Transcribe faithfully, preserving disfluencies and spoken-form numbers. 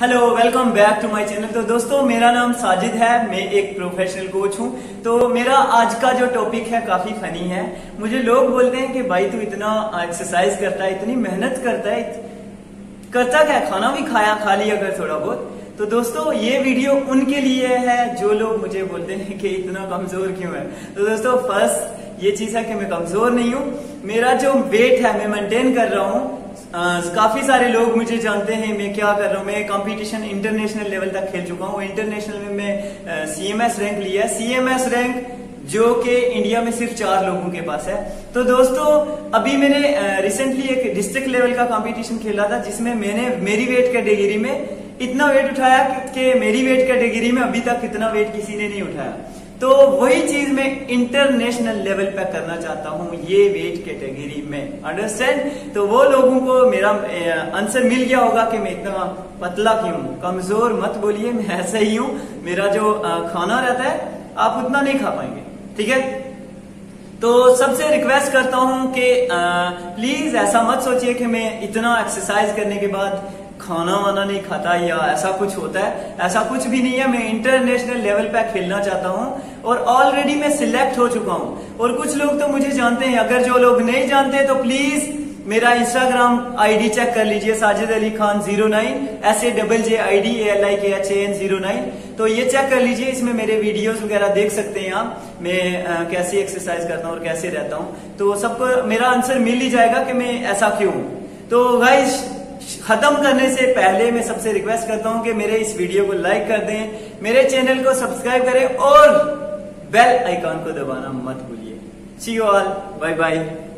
Hello welcome back to my channel. तो दोस्तों मेरा नाम साजिद है, मैं एक प्रोफेशनल कोच हूँ। तो मेरा आज का जो टॉपिक है काफी फनी है। मुझे लोग बोलते हैं कि भाई तू इतना एक्सरसाइज करता है, इतनी मेहनत करता है, करता क्या, खाना भी खाया खा लिया कर थोड़ा बहुत। तो दोस्तों ये वीडियो उनके लिए है जो लोग मुझे बोलते हैं कि इतना कमजोर क्यों है। तो दोस्तों फर्स्ट ये चीज है कि मैं कमजोर नहीं हूँ, मेरा जो वेट है मैं मेंटेन कर रहा हूँ। Uh, काफी सारे लोग मुझे जानते हैं मैं क्या कर रहा हूँ। मैं कंपटीशन इंटरनेशनल लेवल तक खेल चुका हूँ। इंटरनेशनल में मैं सीएमएस रैंक लिया है, सीएमएस रैंक जो कि इंडिया में सिर्फ चार लोगों के पास है। तो दोस्तों अभी मैंने रिसेंटली uh, एक डिस्ट्रिक्ट लेवल का कंपटीशन खेला था जिसमें मैंने मेरी वेट कैटेगरी में इतना वेट उठाया कि मेरी वेट कैटेगरी में अभी तक इतना वेट किसी ने नहीं उठाया। तो वही चीज मैं इंटरनेशनल लेवल पे करना चाहता हूँ, ये वेट कैटेगरी में, अंडरस्टैंड। तो वो लोगों को मेरा आंसर मिल गया होगा कि मैं इतना पतला क्यों हूँ। कमजोर मत बोलिए, मैं ऐसा ही हूँ। मेरा जो खाना रहता है आप उतना नहीं खा पाएंगे, ठीक है। तो सबसे रिक्वेस्ट करता हूँ कि प्लीज ऐसा मत सोचिए कि मैं इतना एक्सरसाइज करने के बाद खाना वाना नहीं खाता या ऐसा कुछ होता है। ऐसा कुछ भी नहीं है। मैं इंटरनेशनल लेवल पे खेलना चाहता हूँ और ऑलरेडी मैं सिलेक्ट हो चुका हूँ। और कुछ लोग तो मुझे जानते हैं, अगर जो लोग नहीं जानते तो प्लीज मेरा इंस्टाग्राम आईडी चेक कर लीजिए, साजिद अली खान जीरो नाइन, ऐसे double J I D L I K H N zero nine. तो ये चेक कर लीजिए, इसमें मेरे वीडियोस वगैरह देख सकते हैं आप। मैं आ, कैसी एक्सरसाइज करता हूँ और कैसे रहता हूँ, तो सबको मेरा आंसर मिल ही जाएगा कि मैं ऐसा क्यों हूँ। तो गाइस खत्म करने से पहले मैं सबसे रिक्वेस्ट करता हूं कि मेरे इस वीडियो को लाइक कर दें, मेरे चैनल को सब्सक्राइब करें और बेल आइकॉन को दबाना मत भूलिए। See you all, bye bye.